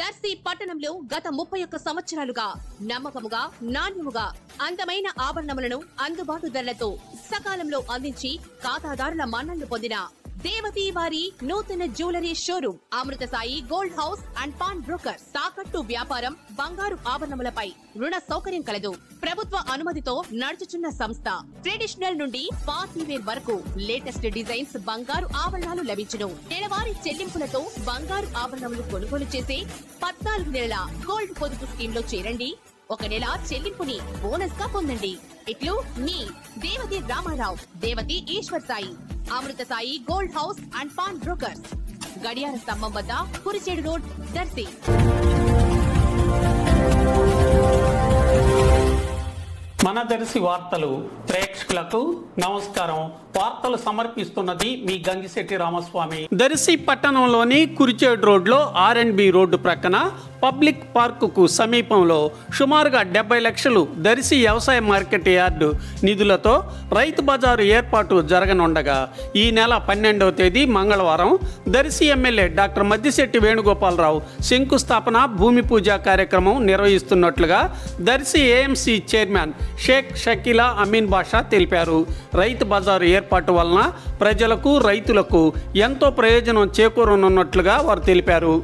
దర్శి పట్టణంలో గత 31 సంవత్సరాలుగా నమ్మకముగా నాణ్యముగా అందమైన ఆభరణములను అందుబాటు ధరలతో సకాలంలో అందించి ఖాతాదారుల మన్ననలు పొందిన దేవతి వారి నూతన jewellery showroom Amrutha Sai gold house and pawn broker. తాకట్టు వ్యాపారం, బంగారు ఆభరణములపై రుణ సౌకర్యం కలదు. ప్రభుత్వ అనుమతితో నడుచుచున్న సంస్థ. ట్రెడిషనల్ నుండి పార్టీ వేర్ వరకు లేటెస్ట్ డిజైన్స్ బంగారు ఆభరణాలు లభించును. నెలవారీ చెల్లింపులతో బంగారు ఆభరణములు కొనుగోలు చేసే 14 నెలల గోల్డ్ పొదుపు స్కీమ్ లో చేరండి. ఒక నెల చెల్లింపుని బోనస్ గా పొందండి. ఇట్లు మీ Devathi Ramarao, Devathi Eshwar Sai, Amrutha Sai gold house and pawn broker, గడియార స్తంభం వద్ద కురిచేడు రోడ్, దర్శి. మన దర్శి వార్తలు ప్రేక్షకులకు నమస్కారం. వార్తలు సమర్పిస్తున్నది మీ గంగిశెట్టి రామస్వామి. దర్శి పట్టణంలోని కురిచేడు రోడ్లో R&B రోడ్డు ప్రక్కన పబ్లిక్ పార్కుకు సమీపంలో సుమారుగా 70 లక్షలు దర్శి వ్యవసాయ మార్కెట్ యార్డు నిధులతో రైతు బజారు ఏర్పాటు జరగనుండగా ఈ నెల 12వ తేదీ మంగళవారం దర్శి ఎమ్మెల్యే డాక్టర్ మద్దిశెట్టి వేణుగోపాలరావు శంకుస్థాపన, భూమి పూజ కార్యక్రమం నిర్వహిస్తున్నట్లుగా దర్శి AMC చైర్మన్ షేక్ షకీలా అమీన్ బాషా తెలిపారు. రైతు బజారు ఏర్పాటు వలన ప్రజలకు, రైతులకు ఎంతో ప్రయోజనం చేకూరనున్నట్లుగా వారు తెలిపారు.